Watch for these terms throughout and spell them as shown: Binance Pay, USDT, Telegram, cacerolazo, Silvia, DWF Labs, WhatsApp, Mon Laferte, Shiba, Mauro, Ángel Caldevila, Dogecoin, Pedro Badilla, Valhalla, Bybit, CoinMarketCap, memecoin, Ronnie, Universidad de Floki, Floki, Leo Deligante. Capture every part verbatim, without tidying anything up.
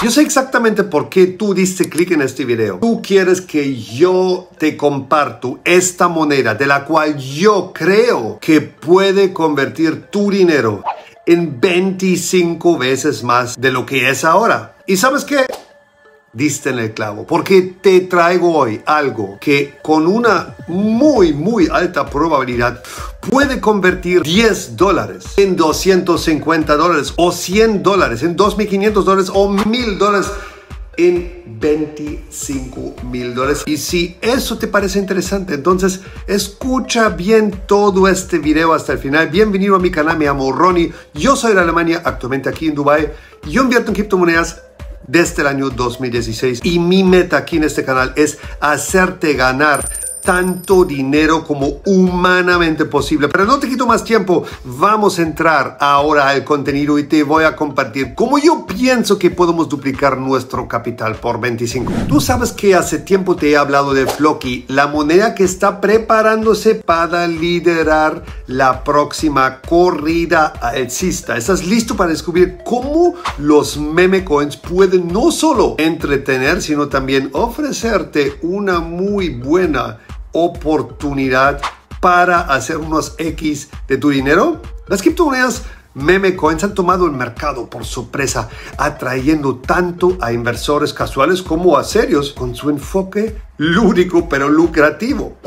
Yo sé exactamente por qué tú diste clic en este video. Tú quieres que yo te comparto esta moneda de la cual yo creo que puede convertir tu dinero en veinticinco veces más de lo que es ahora. ¿Y sabes qué? Diste en el clavo, porque te traigo hoy algo que con una muy muy alta probabilidad puede convertir diez dólares en doscientos cincuenta dólares o cien dólares, en dos mil quinientos dólares o mil dólares, en veinticinco mil dólares. Y si eso te parece interesante, entonces escucha bien todo este video hasta el final. Bienvenido a mi canal, me llamo Ronnie, yo soy de Alemania, actualmente aquí en Dubai. Yo invierto en criptomonedas desde el año dos mil dieciséis y mi meta aquí en este canal es hacerte ganar tanto dinero como humanamente posible. Pero no te quito más tiempo, vamos a entrar ahora al contenido y te voy a compartir cómo yo pienso que podemos duplicar nuestro capital por veinticinco. Tú sabes que hace tiempo te he hablado de Floki, la moneda que está preparándose para liderar la próxima corrida alcista. ¿Estás listo para descubrir cómo los meme coins pueden no solo entretener, sino también ofrecerte una muy buena oportunidad para hacer unos X de tu dinero? Las criptomonedas meme coins han tomado el mercado por sorpresa, atrayendo tanto a inversores casuales como a serios con su enfoque lúdico pero lucrativo.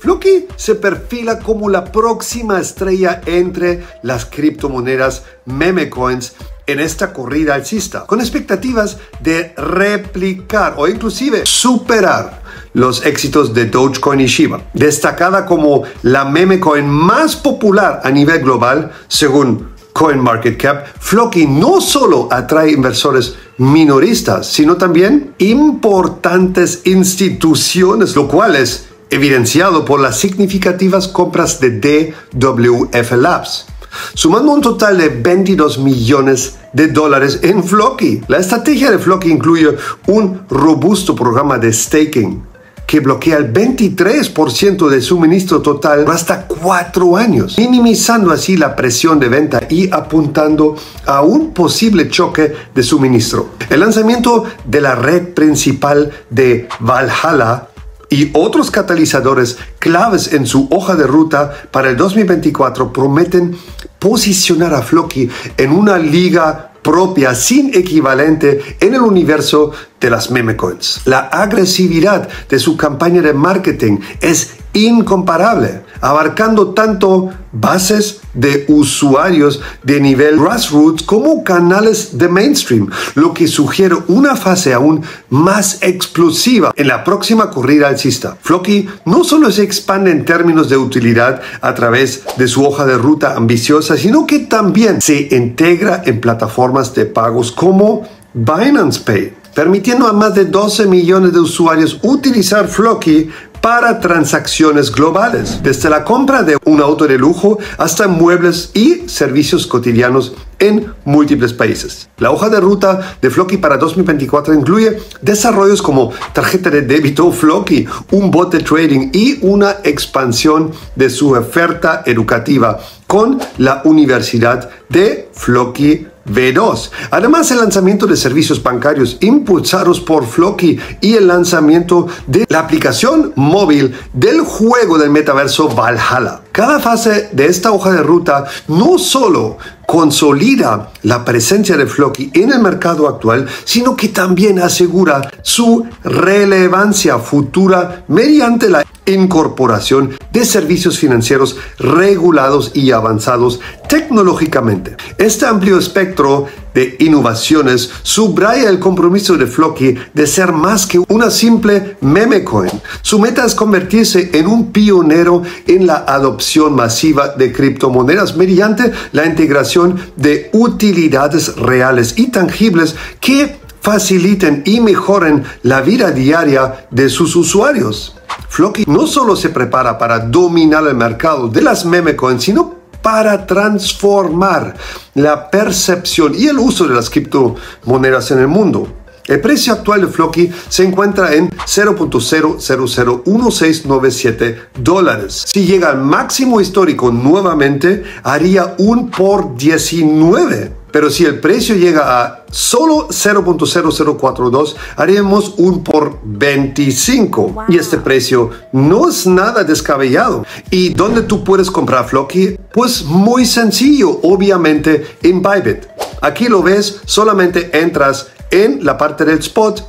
Floki se perfila como la próxima estrella entre las criptomonedas meme coins en esta corrida alcista, con expectativas de replicar o inclusive superar los éxitos de Dogecoin y Shiba, destacada como la meme coin más popular a nivel global según CoinMarketCap. Floki no solo atrae inversores minoristas, sino también importantes instituciones, lo cual es evidenciado por las significativas compras de D W F Labs, sumando un total de veintidós millones de dólares en Floki. La estrategia de Floki incluye un robusto programa de staking que bloquea el veintitrés por ciento de suministro total hasta cuatro años, minimizando así la presión de venta y apuntando a un posible choque de suministro. El lanzamiento de la red principal de Valhalla y otros catalizadores claves en su hoja de ruta para el dos mil veinticuatro prometen posicionar a Floki en una liga propia sin equivalente en el universo de las meme coins. La agresividad de su campaña de marketing es incomparable, abarcando tanto bases de usuarios de nivel grassroots como canales de mainstream, lo que sugiere una fase aún más explosiva en la próxima corrida alcista. Floki no solo se expande en términos de utilidad a través de su hoja de ruta ambiciosa, sino que también se integra en plataformas de pagos como Binance Pay, permitiendo a más de doce millones de usuarios utilizar Floki para transacciones globales, desde la compra de un auto de lujo hasta muebles y servicios cotidianos en múltiples países. La hoja de ruta de Floki para dos mil veinticuatro incluye desarrollos como tarjeta de débito Floki, un bot de trading y una expansión de su oferta educativa con la Universidad de Floki V dos. Además, el lanzamiento de servicios bancarios impulsados por Floki y el lanzamiento de la aplicación móvil del juego del metaverso Valhalla. Cada fase de esta hoja de ruta no solo consolida la presencia de Floki en el mercado actual, sino que también asegura su relevancia futura mediante la incorporación de servicios financieros regulados y avanzados tecnológicamente. Este amplio espectro de innovaciones subraya el compromiso de Floki de ser más que una simple meme coin. Su meta es convertirse en un pionero en la adopción masiva de criptomonedas mediante la integración de utilidades reales y tangibles que faciliten y mejoren la vida diaria de sus usuarios. Floki no solo se prepara para dominar el mercado de las meme coins, sino para transformar la percepción y el uso de las criptomonedas en el mundo. El precio actual de Floki se encuentra en cero punto cero cero cero uno seis nueve siete dólares. Si llega al máximo histórico nuevamente, haría un por diecinueve. Pero si el precio llega a solo cero punto cero cero cuatro dos, haremos un por veinticinco. Wow. Y este precio no es nada descabellado. ¿Y dónde tú puedes comprar Floki? Pues muy sencillo, obviamente en Bybit. Aquí lo ves, solamente entras en la parte del spot,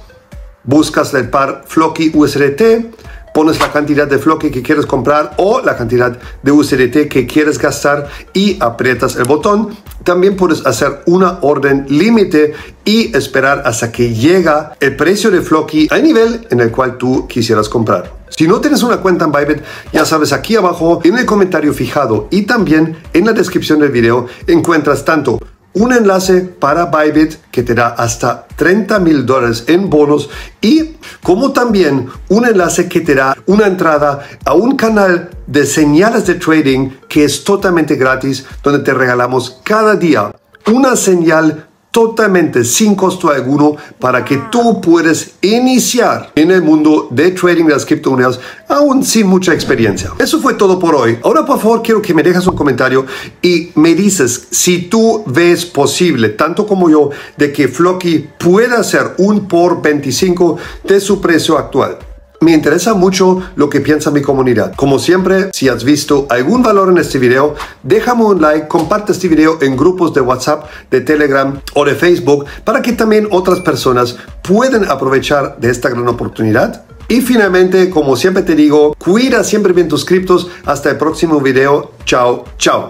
buscas el par Floki U S D T, pones la cantidad de Floki que quieres comprar o la cantidad de U S D T que quieres gastar y aprietas el botón. También puedes hacer una orden límite y esperar hasta que llega el precio de Floki al nivel en el cual tú quisieras comprar. Si no tienes una cuenta en Bybit, ya sabes, aquí abajo en el comentario fijado y también en la descripción del video encuentras tanto un enlace para Bybit que te da hasta treinta mil dólares en bonos y como también un enlace que te da una entrada a un canal de señales de trading que es totalmente gratis, donde te regalamos cada día una señal totalmente sin costo alguno para que tú puedas iniciar en el mundo de trading de las criptomonedas aún sin mucha experiencia. Eso fue todo por hoy. Ahora, por favor, quiero que me dejes un comentario y me dices si tú ves posible, tanto como yo, de que Floki pueda hacer un por veinticinco de su precio actual. Me interesa mucho lo que piensa mi comunidad. Como siempre, si has visto algún valor en este video, déjame un like, comparte este video en grupos de WhatsApp, de Telegram o de Facebook para que también otras personas puedan aprovechar de esta gran oportunidad. Y finalmente, como siempre te digo, cuida siempre bien tus criptos. Hasta el próximo video. Chao, chao.